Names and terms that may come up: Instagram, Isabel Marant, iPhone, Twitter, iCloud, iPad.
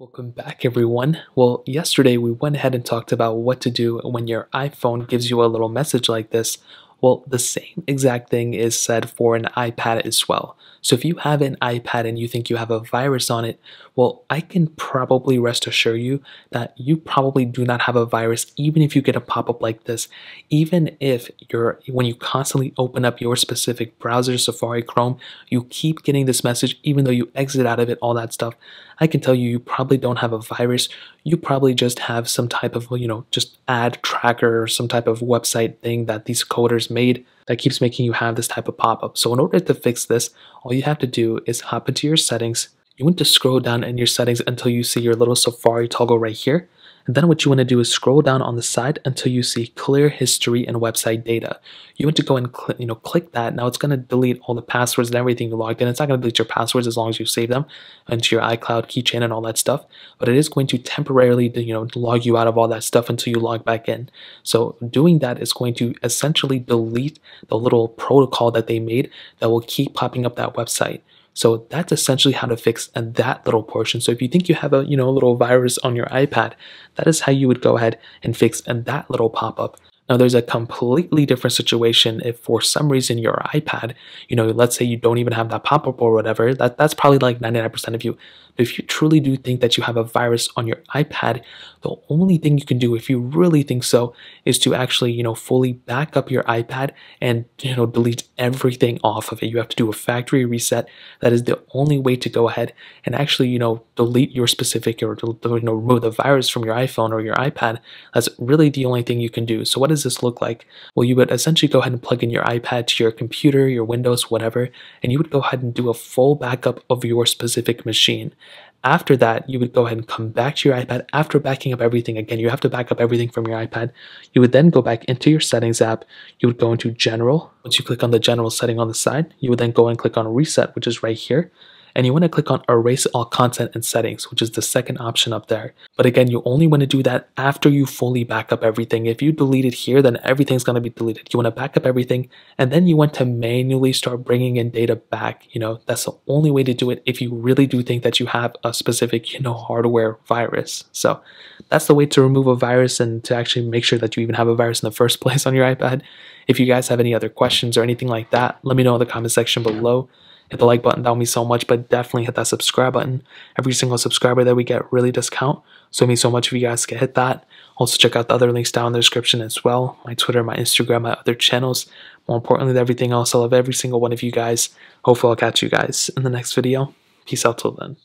Welcome back, everyone. Well, yesterday we went ahead and talked about what to do when your iPhone gives you a little message like this. Well, the same exact thing is said for an iPad as well. So if you have an iPad and you think you have a virus on it, well, I can probably rest assure you that you probably do not have a virus, even if you get a pop-up like this, even if when you constantly open up your specific browser, Safari, Chrome, you keep getting this message, even though you exit out of it, all that stuff. I can tell you, you probably don't have a virus. You probably just have some type of, just ad tracker or some type of website thing that these coders made that keeps making you have this type of pop-up. So in order to fix this, all you have to do is hop into your settings. You want to scroll down in your settings until you see your little Safari toggle right here. And then what you want to do is scroll down on the side until you see clear history and website data. You want to go and click that. Now it's going to delete all the passwords and everything you logged in. It's not going to delete your passwords as long as you save them into your iCloud keychain and all that stuff. But it is going to temporarily log you out of all that stuff until you log back in. So doing that is going to essentially delete the little protocol that they made that will keep popping up that website. So that's essentially how to fix that little portion. So if you think you have a little virus on your iPad, that is how you would go ahead and fix that little pop-up. Now there's a completely different situation if for some reason your iPad, let's say you don't even have that pop-up or whatever, that's probably like 99% of you. But if you truly do think that you have a virus on your iPad, the only thing you can do if you really think so is to actually, fully back up your iPad and, delete everything off of it. You have to do a factory reset. That is the only way to go ahead and actually, delete your specific or remove the virus from your iPhone or your iPad. That's really the only thing you can do. So what does this look like? Well, you would essentially go ahead and plug in your iPad to your computer, your Windows, whatever, and you would go ahead and do a full backup of your specific machine. After that, you would go ahead and come back to your iPad after backing up everything. Again, you have to back up everything from your iPad. You would then go back into your settings app. You would go into general. Once you click on the general setting on the side, you would then go and click on reset, which is right here. And you want to click on erase all content and settings, which is the second option up there. But again, you only want to do that after you fully back up everything. If you delete it here, then everything's going to be deleted. You want to back up everything, and then you want to manually start bringing in data back. That's the only way to do it if you really do think that you have a specific, hardware virus. So that's the way to remove a virus and to actually make sure that you even have a virus in the first place on your iPad. If you guys have any other questions or anything like that, let me know in the comment section below. Hit the like button, that would mean so much, but definitely hit that subscribe button. Every single subscriber that we get really discount, so it means so much if you guys can hit that. Also check out the other links down in the description as well, my Twitter, my Instagram, my other channels. More importantly than everything else, I love every single one of you guys. Hopefully I'll catch you guys in the next video. Peace out till then.